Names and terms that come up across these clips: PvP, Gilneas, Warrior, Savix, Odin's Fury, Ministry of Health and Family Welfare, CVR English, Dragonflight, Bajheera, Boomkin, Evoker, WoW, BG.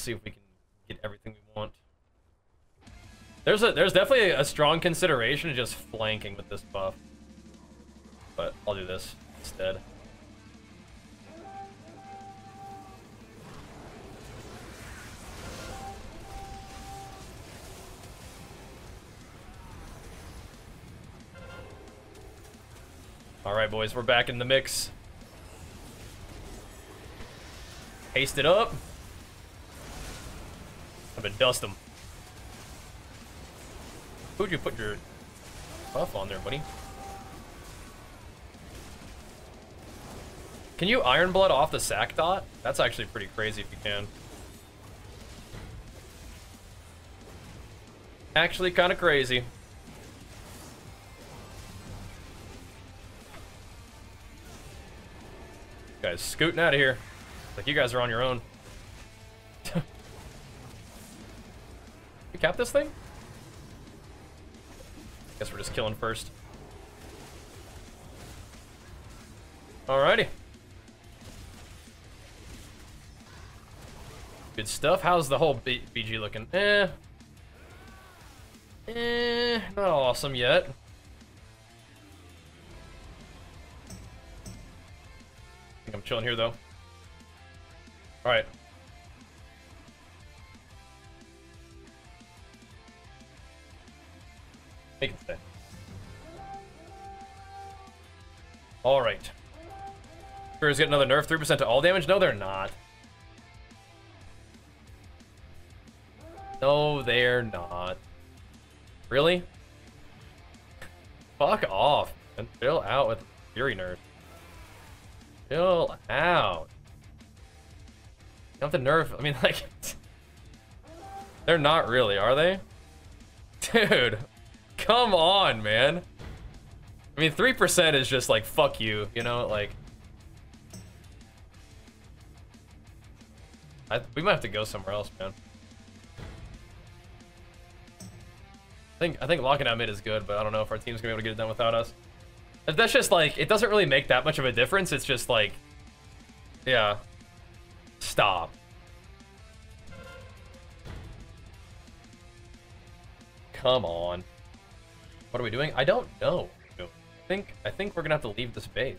Let's see if we can get everything we want. There's definitely a strong consideration of just flanking with this buff. But I'll do this instead. Alright boys, we're back in the mix. Haste it up. I'm gonna dust them. Who'd you put your buff on there, buddy? Can you Iron Blood off the sack dot? That's actually pretty crazy if you can. Actually kind of crazy. Guys, scooting out of here. Like you guys are on your own. We cap this thing? Guess we're just killing first. Alrighty. Good stuff. How's the whole BG looking? Not awesome yet. I'm chilling here though. Alright. Make it stay. Alright. Spurs get another nerf, 3% to all damage? No, they're not. No, they're not. Really? Fuck off. And chill out with Fury nerf. Chill out. You have to nerf. I mean, like, they're not really, are they? Dude, come on, man. I mean, 3% is just like, fuck you, you know? Like, we might have to go somewhere else, man. I think locking out mid is good, but I don't know if our team's gonna be able to get it done without us. That's just like, it doesn't really make that much of a difference. It's just like, yeah, stop. Come on. What are we doing? I don't know. I think we're gonna have to leave this base.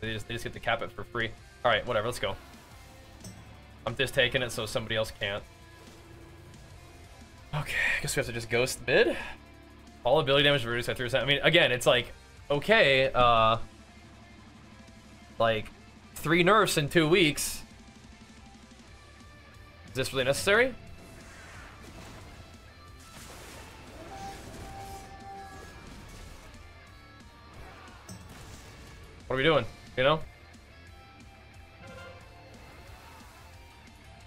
They just get to cap it for free. All right, whatever. Let's go. I'm just taking it so somebody else can't. Okay, I guess we have to just ghost mid. All ability damage reduced by 3%. I mean, again, it's like, okay, like 3 nerfs in 2 weeks. Is this really necessary? What are we doing? You know?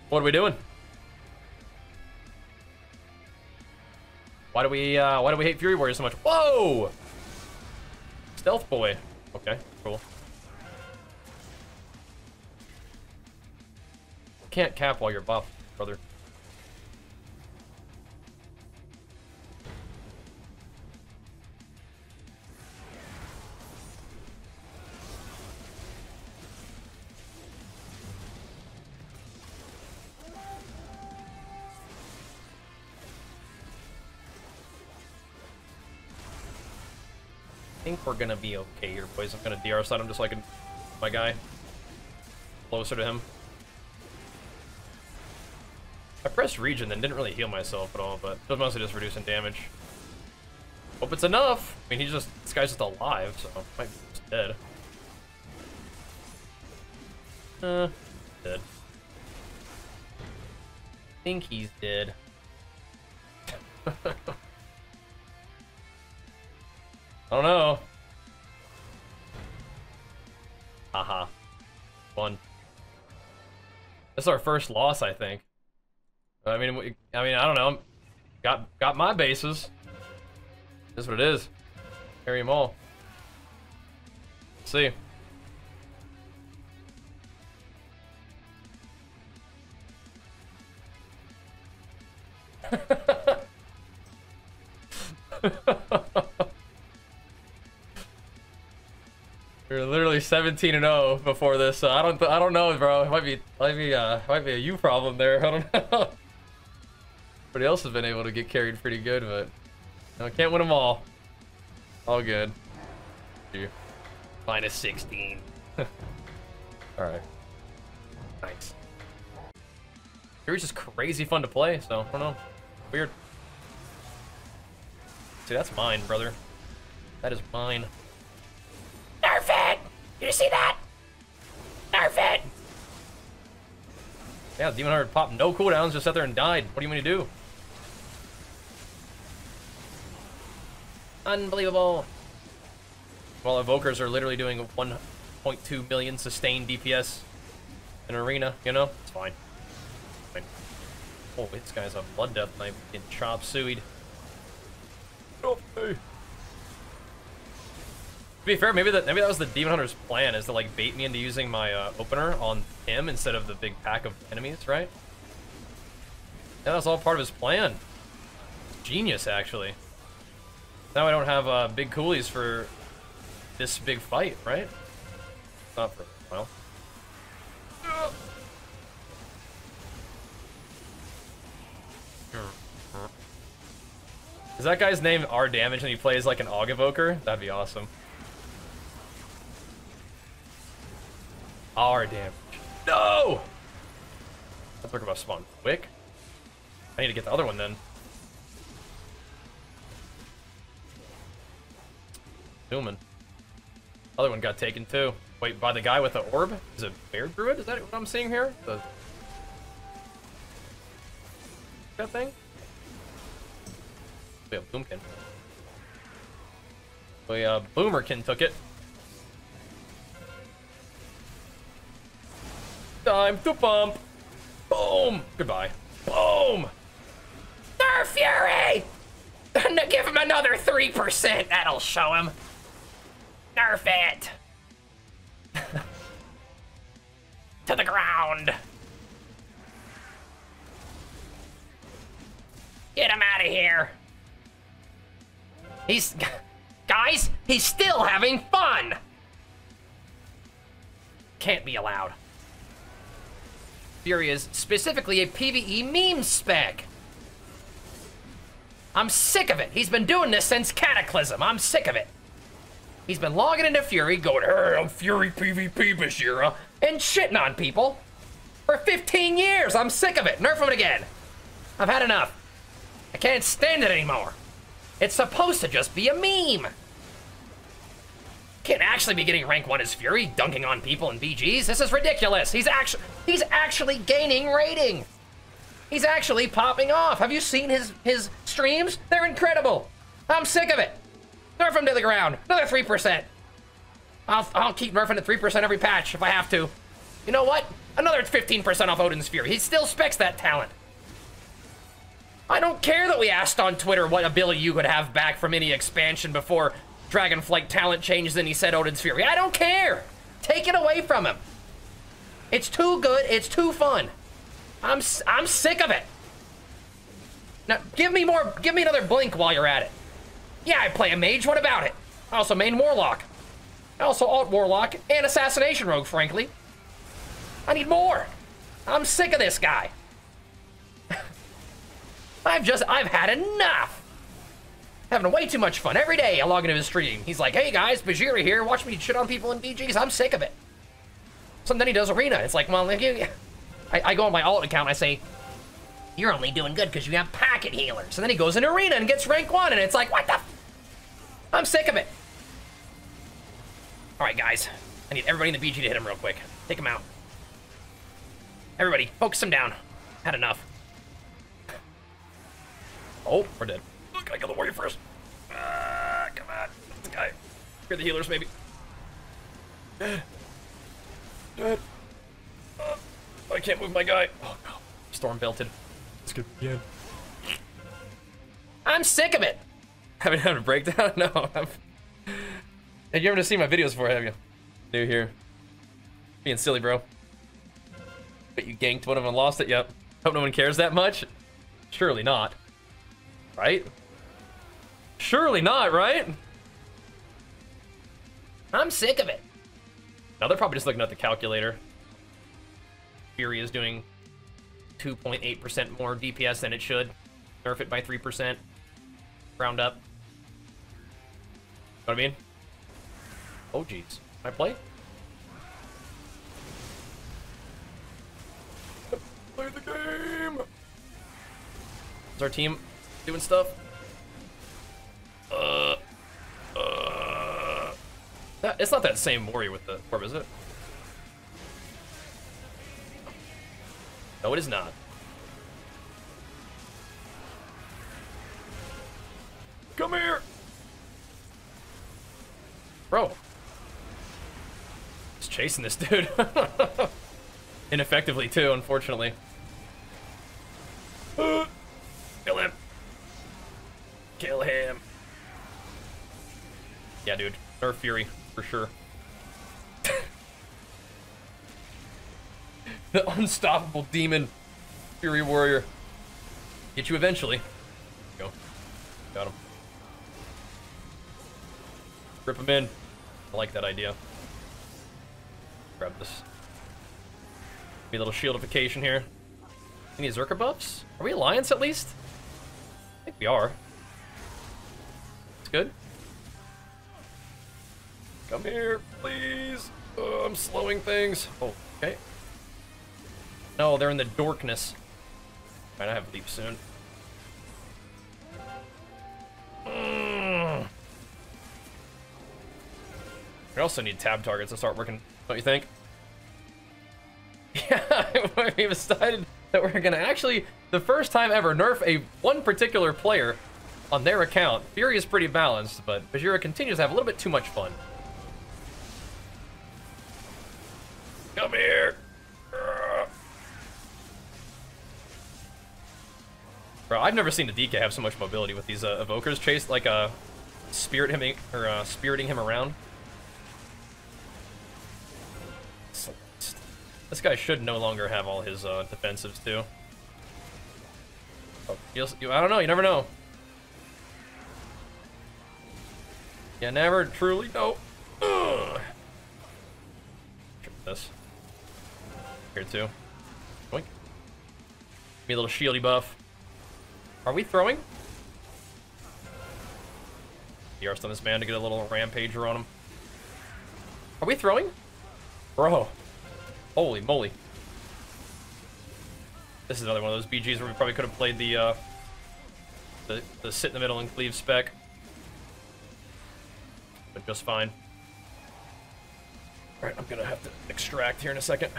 What are we doing? Why do we hate Fury Warriors so much? Whoa! Stealth boy. Okay, cool. Can't cap while you're buff, brother. I think we're gonna be okay here, boys. I'm gonna DR slide him just so I can my guy closer to him. I pressed region then didn't really heal myself at all, but it was mostly just reducing damage. Hope it's enough. I mean, this guy's just alive, so might be just dead. Dead. I think he's dead. I don't know. Haha. Fun. That's our first loss, I think. I mean, I don't know. Got my bases. That's what it is. Carry them all. Let's see. You're literally 17-0 before this, so I don't know, bro. It might be a you problem there. I don't know. Everybody else has been able to get carried pretty good, but I can't win them all. All good. Minus 16. All right. Nice. It was just crazy fun to play, so I don't know. Weird. See, that's mine, brother. That is mine. Nerf it! Did you see that? Nerf it! Yeah, Demon Hunter popped no cooldowns, just sat there and died. What do you mean to do? Unbelievable. While Evokers are literally doing 1.2 million sustained DPS in Arena, you know? It's fine. It's fine. Oh, this guy's on Blood Death Knife getting chop-suied. Oh, hey. To be fair, maybe that was the Demon Hunter's plan, is to like bait me into using my opener on him instead of the big pack of enemies, right? Yeah, that was all part of his plan. Genius, actually. Now I don't have big coolies for this big fight, right? Not for well. Is that guy's name R Damage and he plays like an Aug Evoker? That'd be awesome. R damage. No! Let's look about spawn quick. I need to get the other one then. Human. Other one got taken too. Wait, by the guy with the orb? Is it Bear Druid? Is that what I'm seeing here? That thing? We have Boomkin. We Boomerkin took it. Time to pump. Boom. Goodbye. Boom. Nerf Fury. Give him another 3%. That'll show him. Nerf it. To the ground. Get him out of here. He's... Guys, he's still having fun. Can't be allowed. Fury is specifically a PvE meme spec. I'm sick of it. He's been doing this since Cataclysm. I'm sick of it. He's been logging into Fury, going, hey, I'm Fury PvP Bajheera, and shitting on people for 15 years. I'm sick of it. Nerf him again. I've had enough. I can't stand it anymore. It's supposed to just be a meme. Can't actually be getting rank 1 as Fury, dunking on people and BGs. This is ridiculous. He's actually gaining rating. He's actually popping off. Have you seen his streams? They're incredible. I'm sick of it. Nerf him to the ground. Another 3%. I'll keep nerfing at 3% every patch if I have to. You know what? Another 15% off Odin's Fury. He still specs that talent. I don't care that we asked on Twitter what ability you could have back from any expansion before Dragonflight talent changes, and he said Odin's Fury. I don't care. Take it away from him. It's too good. It's too fun. I'm sick of it. Now give me more. Give me another Blink while you're at it. Yeah, I play a mage. What about it? I also main Warlock. I also alt Warlock and Assassination Rogue. Frankly, I need more. I'm sick of this guy. I've had enough. Having way too much fun. Every day I log into his stream. He's like, hey guys, Bajheera here. Watch me shit on people in BGs. I'm sick of it. So then he does Arena. It's like, well, I go on my alt account. I say, you're only doing good because you have packet healers. And then he goes in Arena and gets rank 1. And it's like, what the? I'm sick of it. All right, guys. I need everybody in the BG to hit him real quick. Take him out. Everybody, focus him down. Had enough. Oh, we're dead. Gotta kill the warrior first. Come on. This guy. Here are the healers, maybe. I can't move my guy. Oh, no. Storm belted. Let's get again. I'm sick of it. Haven't had a breakdown? No. You haven't seen my videos before, have you? New here. Being silly, bro. But you ganked one of them and lost it. Yep. Hope no one cares that much. Surely not. Right? Surely not, right? I'm sick of it. Now they're probably just looking at the calculator. Fury is doing 2.8% more DPS than it should. Nerf it by 3%. Round up. Know what I mean? Oh, jeez. Can I play? Play the game! Is our team doing stuff? It's not that same warrior with the orb, is it? No, it is not. Come here! Bro. Just chasing this dude. Ineffectively, too, unfortunately. Kill him. Kill him. Yeah, dude. Nerf Fury, for sure. The unstoppable demon Fury warrior. Get you eventually. Go. Got him. Rip him in. I like that idea. Grab this. Be a little shieldification here. Any Zerka buffs? Are we Alliance at least? I think we are. It's good. Come here, please. Oh, I'm slowing things. Oh, okay. No, they're in the dorkness. Might not have leap soon. We also need tab targets to start working, don't you think? Yeah, we've decided that we're gonna actually, the first time ever, nerf one particular player on their account. Fury is pretty balanced, but Bajheera continues to have a little bit too much fun. Come here! Bro, I've never seen a DK have so much mobility with these evokers. Chase like spiriting him around. This guy should no longer have all his defensives too. Oh, I don't know. You never know. You never truly know. Ugh. This here too. Boink. Give me a little shieldy buff. Are we throwing? You are on this man to get a little rampager on him. Are we throwing, bro? Holy moly. This is another one of those BGs where we probably could have played the sit in the middle and cleave spec. But just fine. Alright, I'm gonna have to extract here in a second.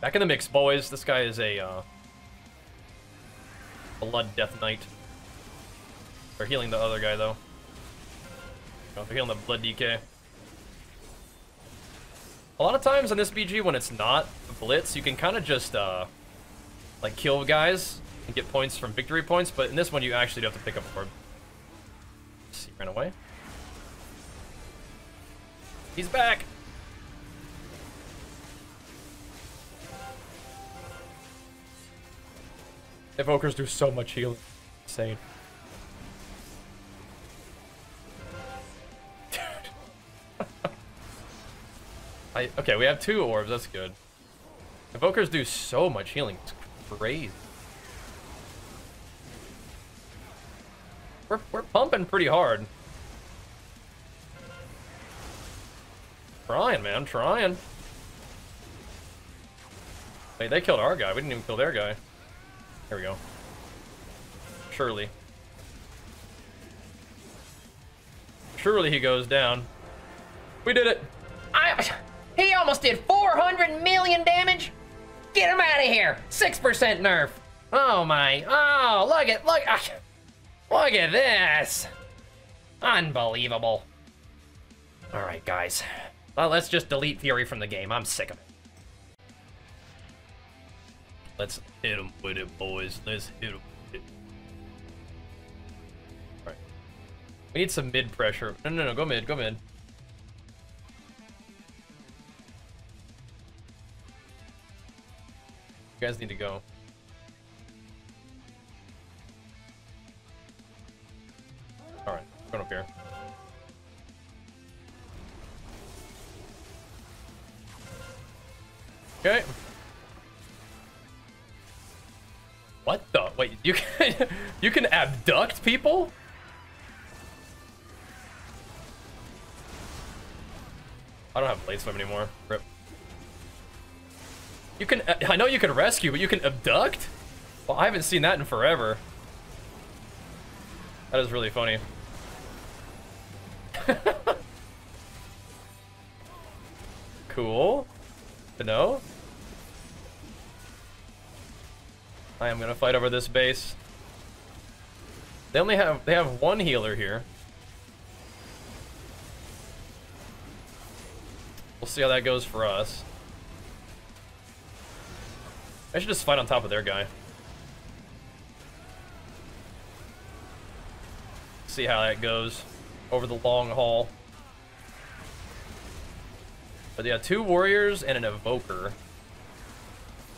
Back in the mix, boys. This guy is a Blood Death Knight. They're healing the other guy, though. Oh, they're healing the Blood DK. A lot of times on this BG, when it's not the Blitz, you can kind of just, like, kill guys and get points from victory points, but in this one, you actually do have to pick up a orb. See, ran away. He's back! Evokers do so much healing. Insane. Okay, we have 2 orbs, that's good. Evokers do so much healing, it's crazy. We're pumping pretty hard. Trying, man, trying. Wait, they killed our guy, we didn't even kill their guy. Here we go. Surely. Surely he goes down. We did it! He almost did 400 million damage. Get him out of here. 6% nerf. Oh my. Oh, look at this. Unbelievable. All right, guys. Well, let's just delete Fury from the game. I'm sick of it. Let's hit him with it, boys. Let's hit him with it. All right. We need some mid pressure. No. Go mid. Go mid. You guys need to go. Alright, going up here. Okay. What the? Wait, you can you can abduct people? I don't have blade swim anymore. Rip. You can. I know you can rescue, but you can abduct? Well, I haven't seen that in forever. That is really funny. Cool. To know. I am gonna fight over this base. They only have one healer here. We'll see how that goes for us. I should just fight on top of their guy. See how that goes over the long haul. But yeah, 2 warriors and an evoker.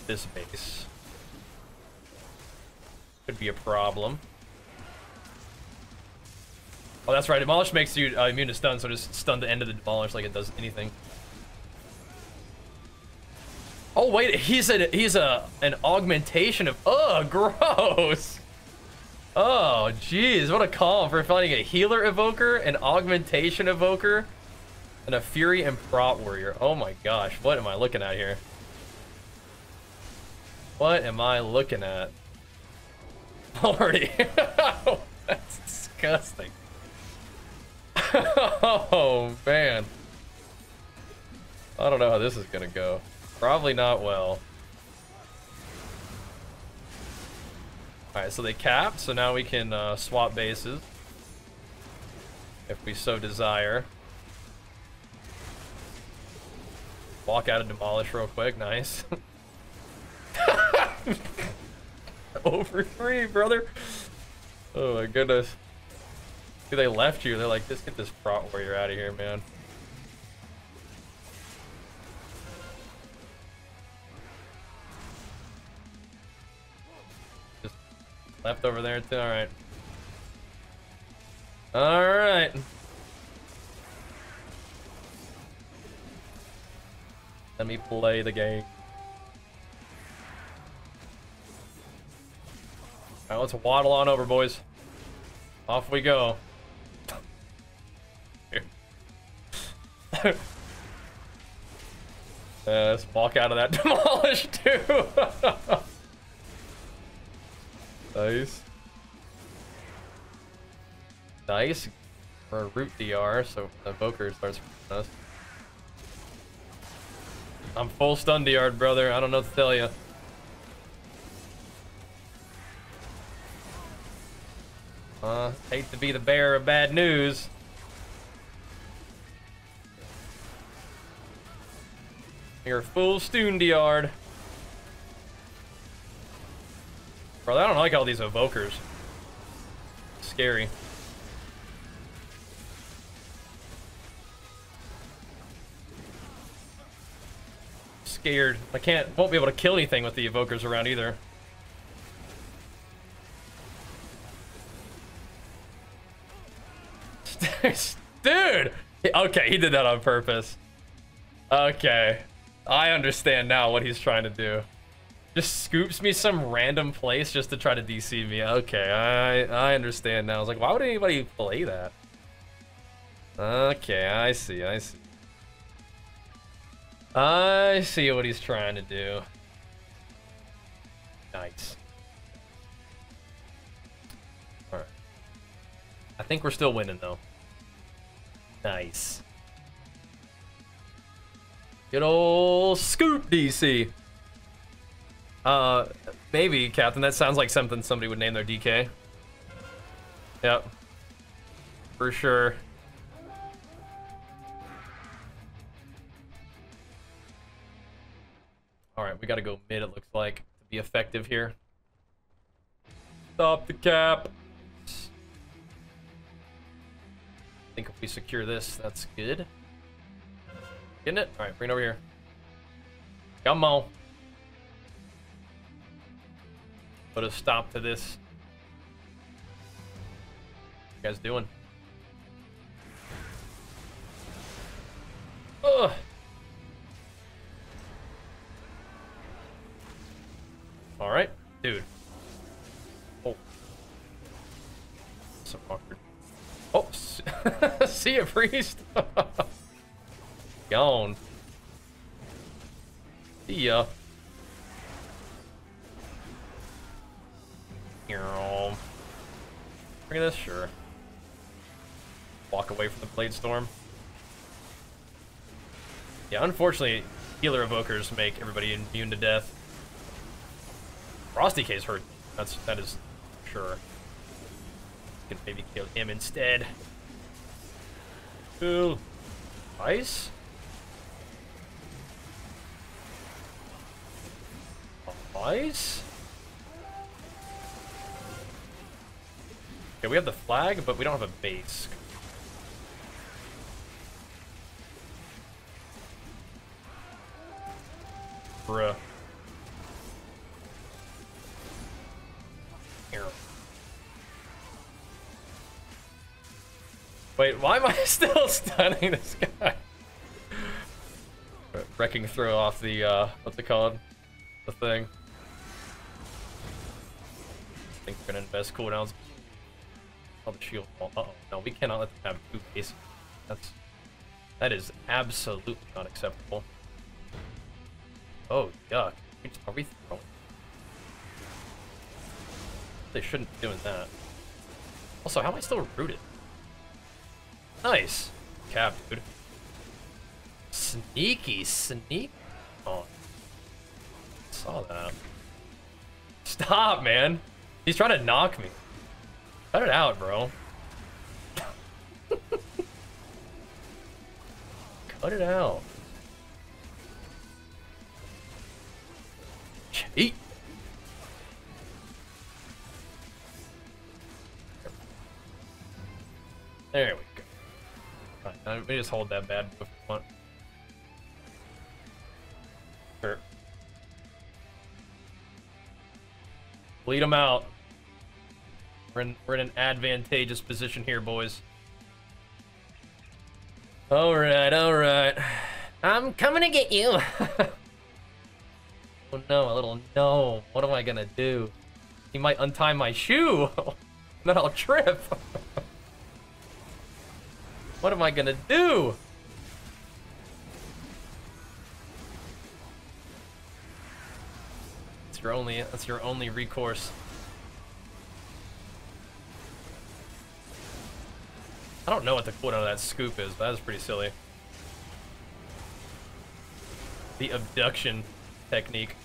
This base could be a problem. Oh, that's right. Demolish makes you immune to stun, so just stun the end of the demolish like it does anything. Oh wait, he's an augmentation of. Ugh, gross. Oh jeez, what a call for finding a healer evoker, an augmentation evoker, and a fury and prop warrior. Oh my gosh, what am I looking at here? What am I looking at? Already. That's disgusting. Oh man. I don't know how this is gonna go. Probably not well. Alright, so they capped, so now we can swap bases if we so desire. Walk out and demolish real quick, nice. Over 3, brother. Oh my goodness. Dude, they left you. They're like, just get this prop warrior out of here, man. Just left over there too. All right. All right. Let me play the game. All right, let's waddle on over, boys. Off we go. Let's walk out of that demolish too. Nice. Nice. We're a root DR, so the evoker starts with us. I'm full stun DR'd, brother. I don't know what to tell you. Hate to be the bearer of bad news. You're full stun DR'd. Bro, I don't like all these evokers. Scary. Scared. I can't, won't be able to kill anything with the evokers around either. Dude! Okay, he did that on purpose. Okay. I understand now what he's trying to do. Just scoops me some random place just to try to DC me. Okay, I understand now. I was like, why would anybody play that? Okay, I see, I see. I see what he's trying to do. Nice. All right. I think we're still winning though. Nice. Good old scoop DC. Maybe, Captain, that sounds like something somebody would name their DK. Yep. For sure. Alright, we gotta go mid, it looks like, to be effective here. Stop the cap. I think if we secure this, that's good. Getting it? Alright, bring it over here. Come on. Put a stop to this. What you guys doing? Ugh. Alright, dude. Oh. So awkward. Oh, see ya, priest. Gone. See ya. Look at this, sure. Walk away from the Blade Storm. Yeah, unfortunately, healer evokers make everybody immune to death. Frosty K's hurt. That is sure. Can maybe kill him instead. Ooh, ice. Ice. Okay, we have the flag, but we don't have a base. Bruh. Here. Wait, why am I still stunning this guy? Wrecking throw off the, what's it called? The thing. I think we're gonna invest cooldowns. Oh, the shield wall. Uh-oh. No, we cannot let them have two bases. That is absolutely unacceptable. Oh, yuck. Are we throwing? They shouldn't be doing that. Also, how am I still rooted? Nice. Cap, dude. Sneaky, sneak. Oh. Saw that. Stop, man. He's trying to knock me. Cut it out, bro. Cut it out. Eat. There we go. Right, now we just hold that bad if we want. Sure. Bleed them out. We're in an advantageous position here, boys. All right. I'm coming to get you. Oh no, a little no. What am I gonna do? He might untie my shoe. Then I'll trip. What am I gonna do? That's your only recourse. I don't know what the cooldown of that scoop is, but that was pretty silly. The abduction technique.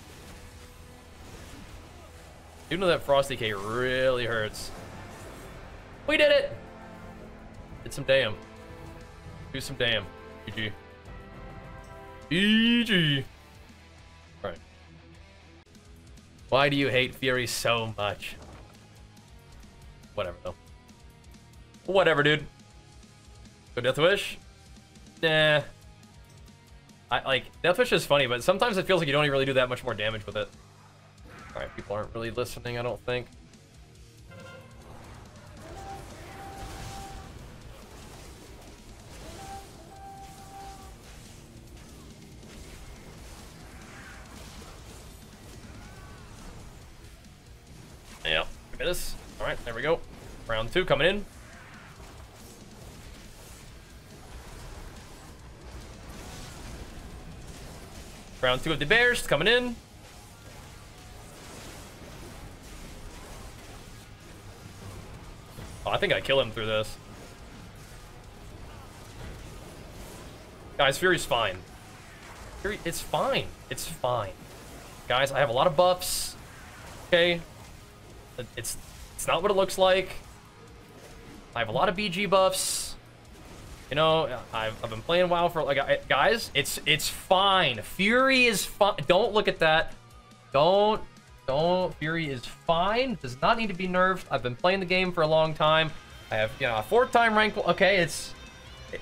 Even though that Frosty K really hurts. We did it! Did some damn. Do some damn. GG. GG. Alright. Why do you hate Fury so much? Whatever, though. Whatever, dude. Go Deathwish? Nah. Deathwish is funny, but sometimes it feels like you don't even really do that much more damage with it. Alright, people aren't really listening, I don't think. Yeah, look at this. Alright, there we go. Round two coming in. Round two of the bears coming in. Oh, I think I kill him through this. Guys, Fury's fine. Fury, it's fine. It's fine. Guys, I have a lot of buffs. Okay. It's not what it looks like. I have a lot of BG buffs. You know, I've been playing WoW for guys. It's fine. Fury is fine. Don't look at that. Don't. Fury is fine. Does not need to be nerfed. I've been playing the game for a long time. I have, you know, a 4th time rank. Okay,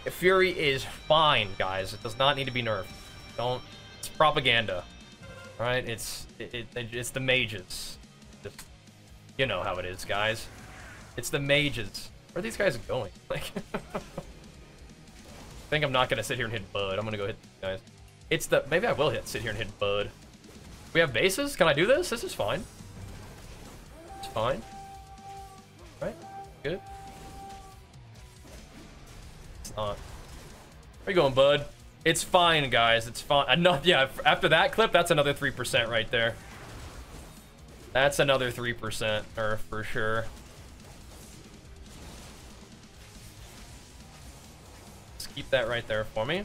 Fury is fine, guys. It does not need to be nerfed. Don't. It's propaganda. All right. It's the mages. Just, you know how it is, guys. It's the mages. Where are these guys going? Like. I think I'm not gonna sit here and hit Bud. I'm gonna go hit these guys. Maybe I will sit here and hit Bud. We have bases? Can I do this? This is fine. It's fine. Right? Good. It's not. Where you going, bud? It's fine, guys. It's fine. Enough. Yeah, after that clip, that's another 3% right there. That's another 3%, or for sure. Just keep that right there for me.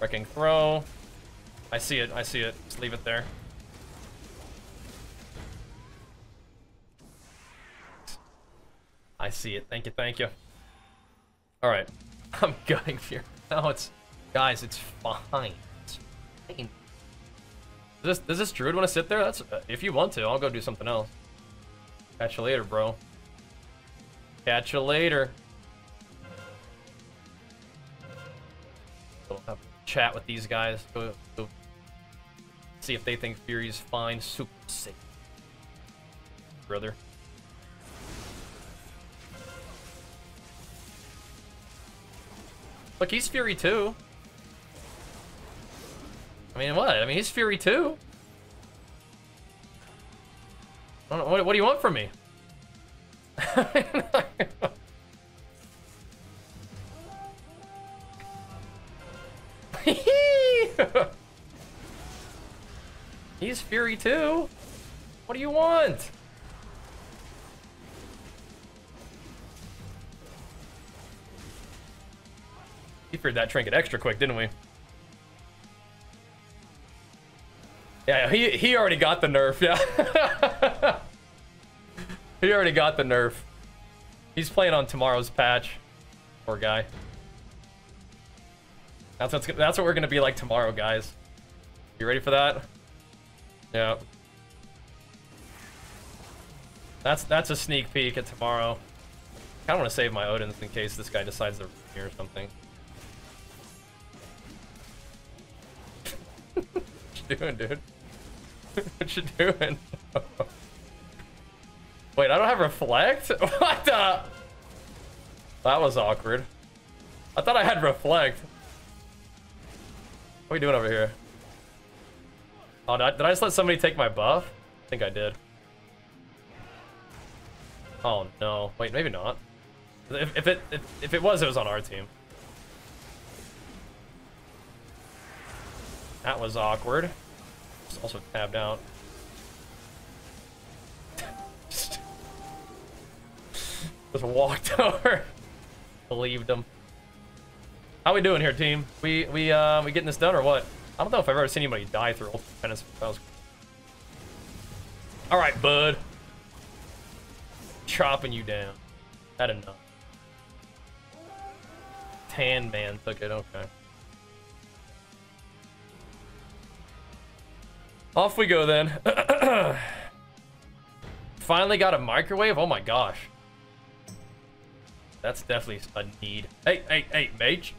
Wrecking throw. I see it. I see it. Just leave it there. I see it. Thank you. Thank you. All right. I'm gutting fear. No, it's... Guys, it's fine. It's fine. Does this druid want to sit there? That's... If you want to, I'll go do something else. Catch you later, bro. Catch you later. We'll have a chat with these guys to see if they think Fury's fine. Super safe. Brother. Look, he's Fury 2. I mean, what? I mean, he's Fury 2. I don't know, what do you want from me? He's Fury 2. What do you want? He feared that trinket extra quick, didn't we? Yeah, he already got the nerf, yeah. He already got the nerf. He's playing on tomorrow's patch. Poor guy. That's what we're gonna be like tomorrow, guys. You ready for that? Yeah. That's a sneak peek at tomorrow. I kinda wanna save my Odins in case this guy decides they're here or something. Doing, dude? What you doing? Wait, I don't have reflect? What the? That was awkward. I thought I had reflect. What are we doing over here? Oh, did I just let somebody take my buff? I think I did. Oh no. Wait, maybe not. If it was on our team. That was awkward. Just also tabbed out. Just walked over. Believed him. How we doing here, team? We getting this done or what? I don't know if I've ever seen anybody die through old tennis. That was... All right, bud. Chopping you down. Had enough. Tan man took it. Okay. Off we go then. Finally got a microwave? Oh my gosh. That's definitely a need. Hey, hey, hey, mage.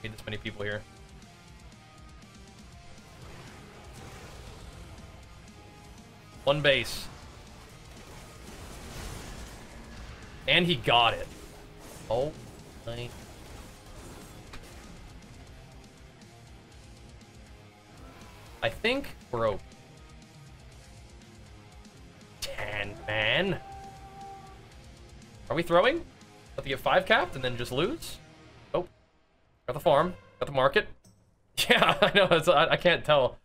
I need this many people here. One base. And he got it. Oh my. I think broke. Tan man. Are we throwing? Have to get 5 capped and then just lose? Oh, got the farm, got the market. Yeah, I know. It's, I can't tell.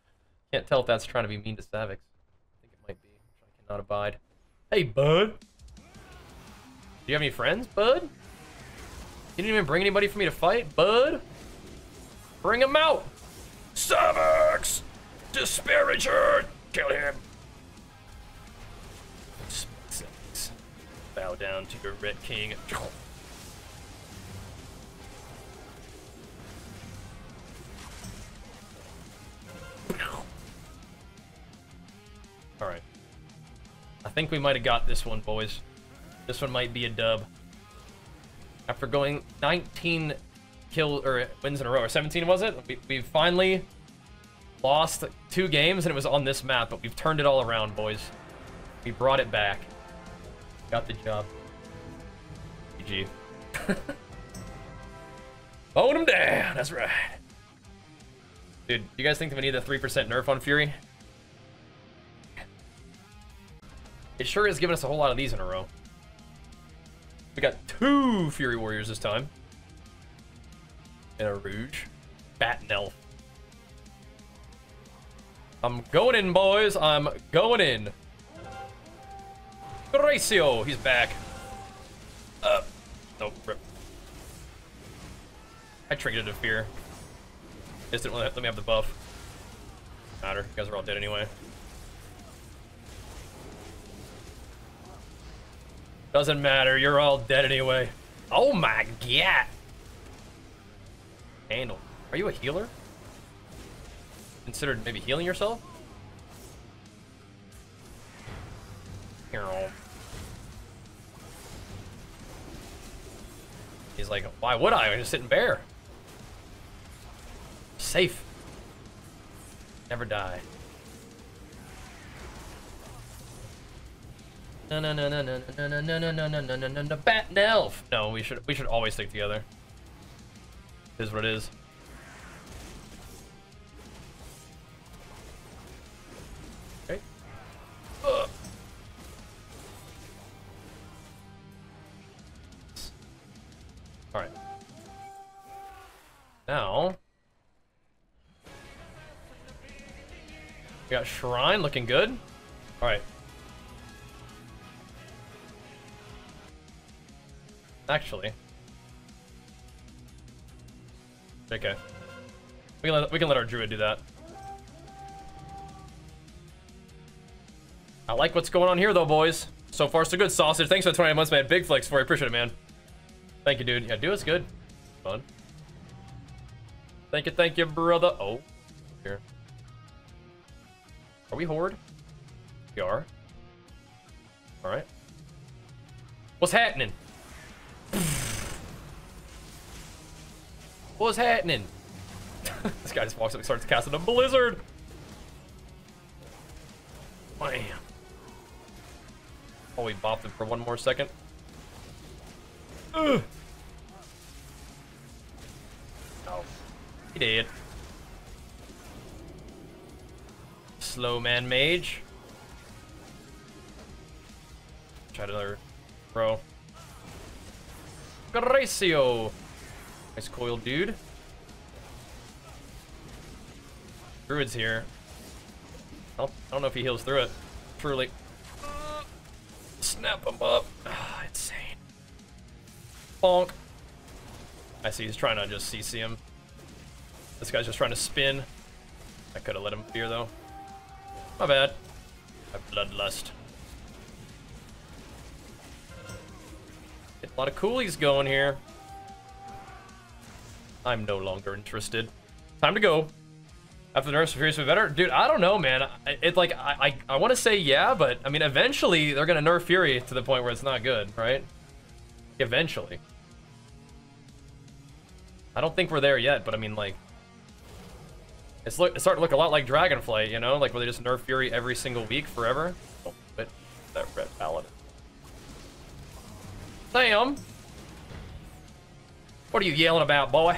Can't tell if that's trying to be mean to Savix. I think it might be. I cannot abide. Hey, bud. Do you have any friends, bud? You didn't even bring anybody for me to fight, bud. Bring him out, Savix. Disparager! Kill him! Bow down to your Red King. Alright. I think we might have got this one, boys. This one might be a dub. After going 19 kills or wins in a row, or 17 was it? We finally lost 2 games and it was on this map, but we've turned it all around, boys. We brought it back. Got the job. GG. Bone him down. That's right. Dude, you guys think that we need a 3% nerf on Fury? It sure is giving us a whole lot of these in a row. We got 2 Fury Warriors this time. And a Rouge. Bat and Elf. I'm going in, boys. I'm going in. Gracio, he's back. Nope, rip. I triggered it to fear. Just didn't let me have the buff. Matter, you guys are all dead anyway. Doesn't matter, you're all dead anyway. Oh my god. Handle. Are you a healer? Considered maybe healing yourself? He's like, why would I? I'm just sitting bare. Safe. Never die. No no no no no no no no no no no no no Bat and Elf. No, we should always stick together. Is what it is. Okay. Ugh. All right. Now we got Shrine looking good. All right. Actually. Okay. We can let our druid do that. I like what's going on here though, boys. So far so good, Sausage. Thanks for the 29 months, man. Big flex for you. Appreciate it, man. Thank you, dude. Yeah, do it's good. Fun. Thank you, brother. Oh. Here. Are we Horde? We are. Alright. What's happening? What's happening? This guy just walks up and starts casting a blizzard. Bam. Oh, we bopped him for one more second. Ugh. Oh, he did. Slow man mage. Try another throw. Gracio. Nice coil, dude. Druid's here. I don't know if he heals through it. Truly. Snap him up. Oh, insane. Bonk. I see he's trying to just CC him. This guy's just trying to spin. I could have let him fear, though. My bad. I have bloodlust. Get a lot of coolies going here. I'm no longer interested. Time to go. After the nerfs, Fury's better? Dude, I don't know, man. It's like, I want to say yeah, but I mean, eventually they're going to nerf Fury to the point where it's not good, right? Eventually. I don't think we're there yet, but I mean, like, it's starting to look a lot like Dragonflight, you know? Like, where they just nerf Fury every single week forever. Oh, but that red paladin. Damn. What are you yelling about, boy?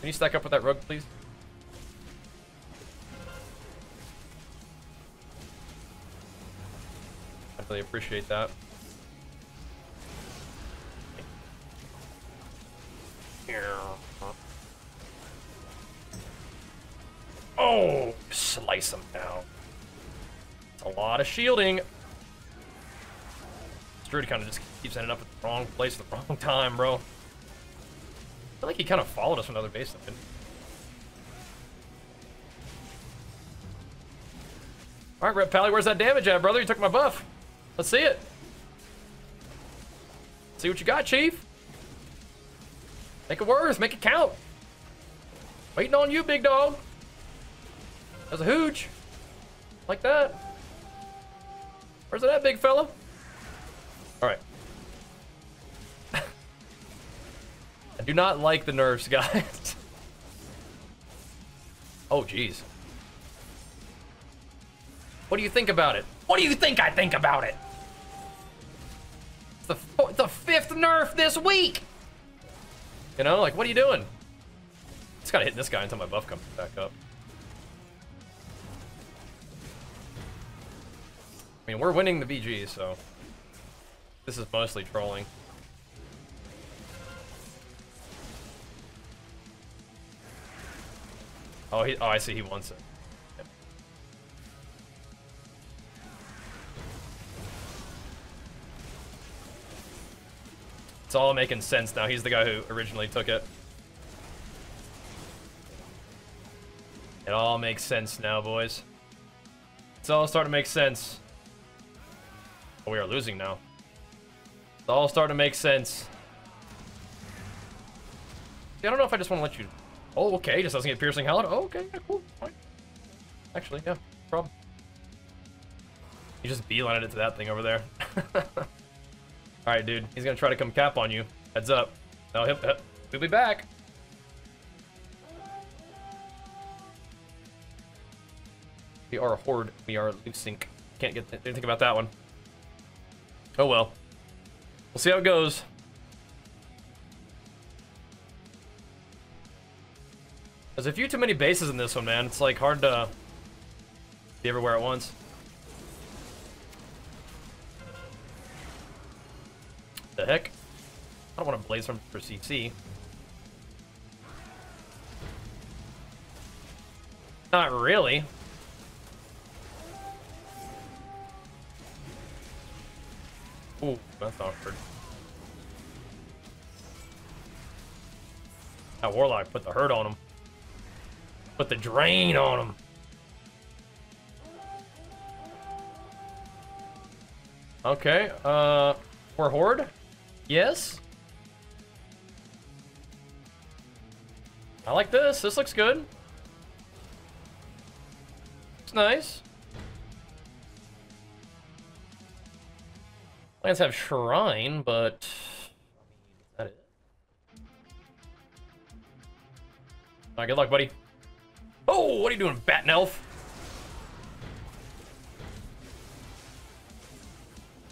Can you stack up with that rug, please? I really appreciate that. Oh, slice him down. That's a lot of shielding. Druid kind of just keeps ending up at the wrong place at the wrong time, bro. I feel like he kind of followed us from another base. All right, Rep Pally, where's that damage at, brother? You took my buff. Let's see it. See what you got, Chief. Make it worth. Make it count. Waiting on you, big dog. That's a hooch. Like that. Where's that, big fella? All right. I do not like the nerfs, guys. Oh, jeez. What do you think about it? What do you think I think about it? It's the 5th nerf this week. You know, like, what are you doing? Just gotta hit this guy until my buff comes back up. I mean, we're winning the BG, so this is mostly trolling. Oh, he, oh, I see, he wants it. Yep. It's all making sense now. He's the guy who originally took it. It all makes sense now, boys. It's all starting to make sense. Oh, we are losing now. It's all starting to make sense. See, I don't know if I just want to let you... Oh, okay, just doesn't get piercing hell. Oh, okay, cool, fine. Actually, yeah, no problem. You just beelined it to that thing over there. Alright, dude, he's gonna try to come cap on you. Heads up. No, he'll be back. We are a horde. We are losing. Can't get anything about that one. Oh well. We'll see how it goes. There's a few too many bases in this one, man. It's like hard to be everywhere at once. The heck? I don't want to blaze from for CC. Not really. Ooh, that's awkward. That warlock put the hurt on him. Put the drain on him. Okay, we're horde? Yes. I like this. This looks good. It's nice. Lands have shrine, but is that it? Alright, good luck, buddy. Oh, what are you doing, Bat and Elf?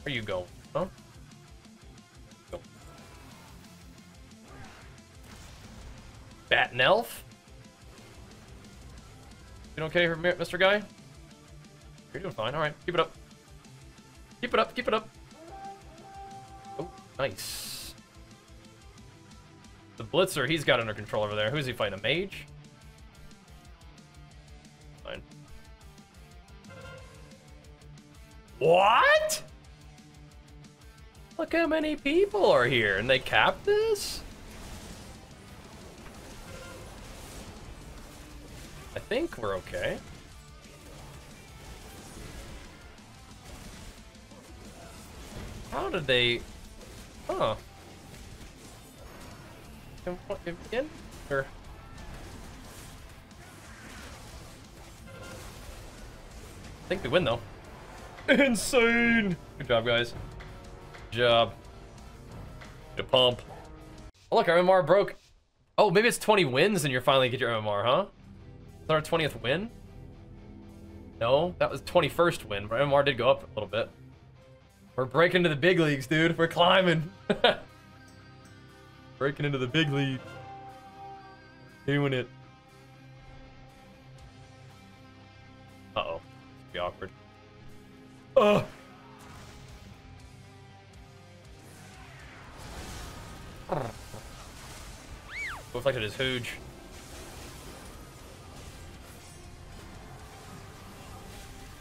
Where you go, huh? Go. Bat and Elf? You okay, Mr. Guy? You're doing fine. All right, keep it up. Keep it up. Keep it up. Oh, nice. The Blitzer, he's got under control over there. Who's he fighting? A mage? What? Look how many people are here, and they capped this? I think we're okay. How did they... Huh. Again? Or... I think we win, though. Insane! Good job, guys. Good job. Good pump. Oh, look, our MMR broke. Oh, maybe it's 20 wins and you're finally get your MMR, huh? Is that our 20th win? No, that was 21st win, but our MMR did go up a little bit. We're breaking into the big leagues, dude. We're climbing. Breaking into the big league. Doing it. Uh-oh. It's gonna be awkward. Oh. Reflected his hooge.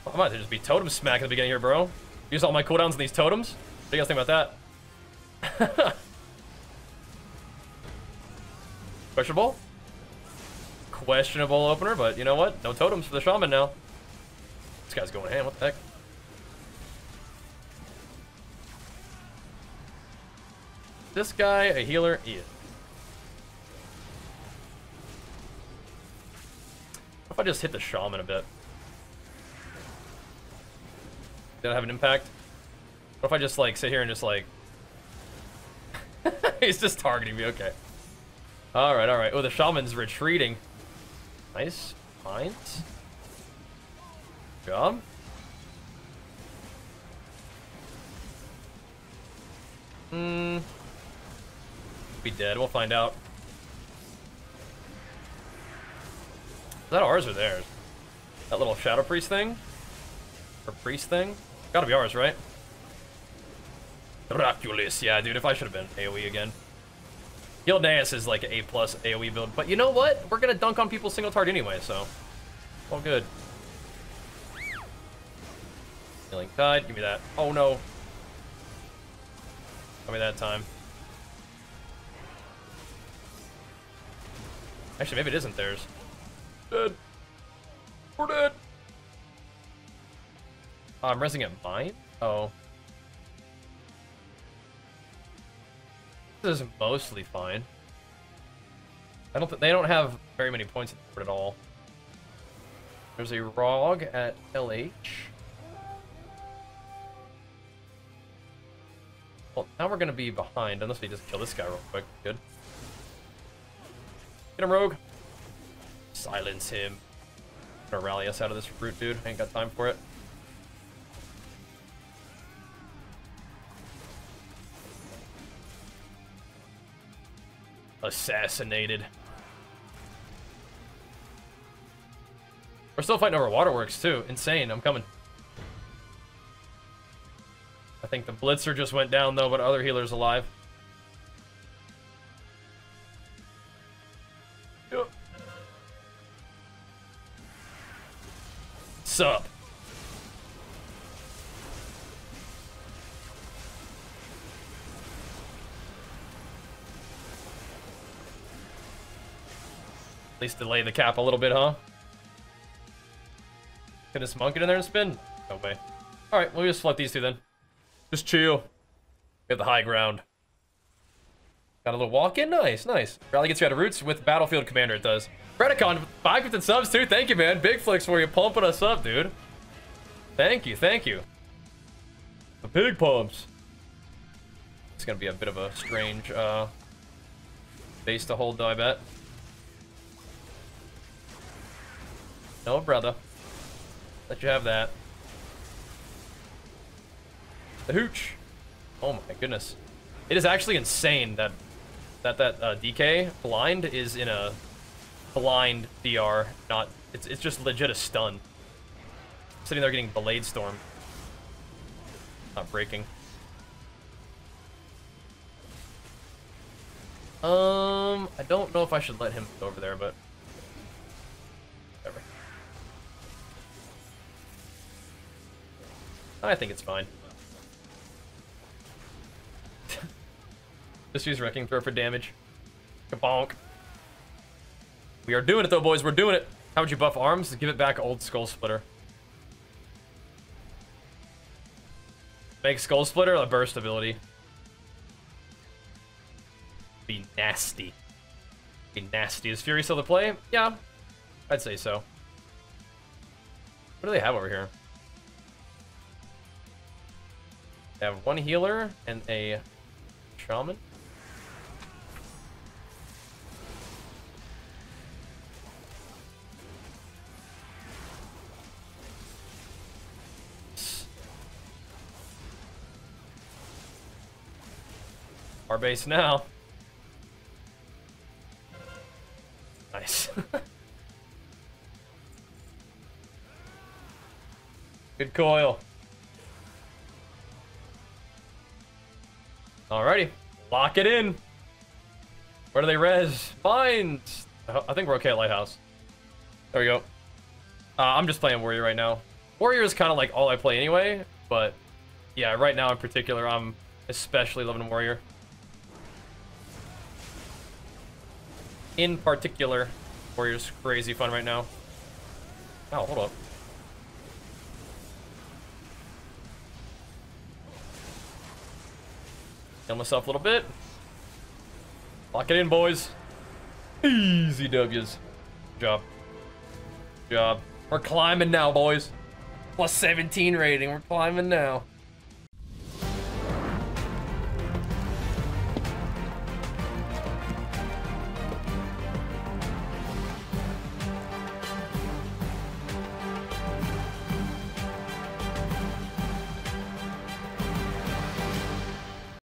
Oh, I might just be totem smack at the beginning here, bro. Use all my cooldowns on these totems. What do you guys think about that? Questionable. Questionable opener, but you know what? No totems for the shaman now. This guy's going ham. What the heck? This guy a healer? He is. What if I just hit the shaman a bit? Did I have an impact? What if I just like sit here and just like he's just targeting me, okay. Alright, alright. Oh, the shaman's retreating. Nice. Fine. Good job. Hmm. Be dead. We'll find out. Is that ours or theirs? That little shadow priest thing? Or priest thing? Gotta be ours, right? Draculus, yeah, dude, if I should have been AoE again. Gilneas is like an A plus AoE build, but you know what? We're gonna dunk on people single target anyway, so. All good. Healing tide, give me that. Oh no. Give me that time. Actually, maybe it isn't theirs. Dead. We're dead. Oh, I'm resing at mine? Oh. This is mostly fine. I don't think they don't have very many points at all. There's a Rog at LH. Well, now we're gonna be behind unless we just kill this guy real quick. Good. Get him, Rogue. Silence him. Gonna rally us out of this route, dude. I ain't got time for it. Assassinated. We're still fighting over waterworks too. Insane. I'm coming. I think the blitzer just went down though, but other healer's alive. Yep. Sup. At least delay the cap a little bit, huh? Can this monk get in there and spin? No way. Alright, we'll just flip these two then. Just chill. Get the high ground. Got a little walk in? Nice, nice. Rally gets you out of roots with Battlefield Commander, it does. Predacon, 5 subs too. Thank you, man. Big flicks for you pumping us up, dude. Thank you, thank you. The pig pumps. It's gonna be a bit of a strange base to hold though, I bet. No, brother. Let you have that. The hooch. Oh my goodness. It is actually insane that DK blind is in a blind DR. Not. It's just legit a stun. I'm sitting there getting Blade Storm. Not breaking. I don't know if I should let him go over there, but. I think it's fine. Just use Wrecking Throw for damage. Kabonk. We are doing it though, boys. We're doing it. How would you buff arms? Give it back old Skull Splitter. Make Skull Splitter a burst ability. Be nasty. Be nasty. Is Fury still the play? Yeah. I'd say so. What do they have over here? I have one healer and a shaman. Our base now. Nice. Good coil. Alrighty, lock it in. Where do they res? Find. I think we're okay at Lighthouse. There we go. I'm just playing Warrior right now. Warrior is kind of like all I play anyway, but yeah, right now in particular, I'm especially loving Warrior. In particular, Warrior's crazy fun right now. Oh, hold up. Kill myself a little bit. Lock it in, boys. Easy W's. Good job. Good job. We're climbing now, boys. +17 rating. We're climbing now.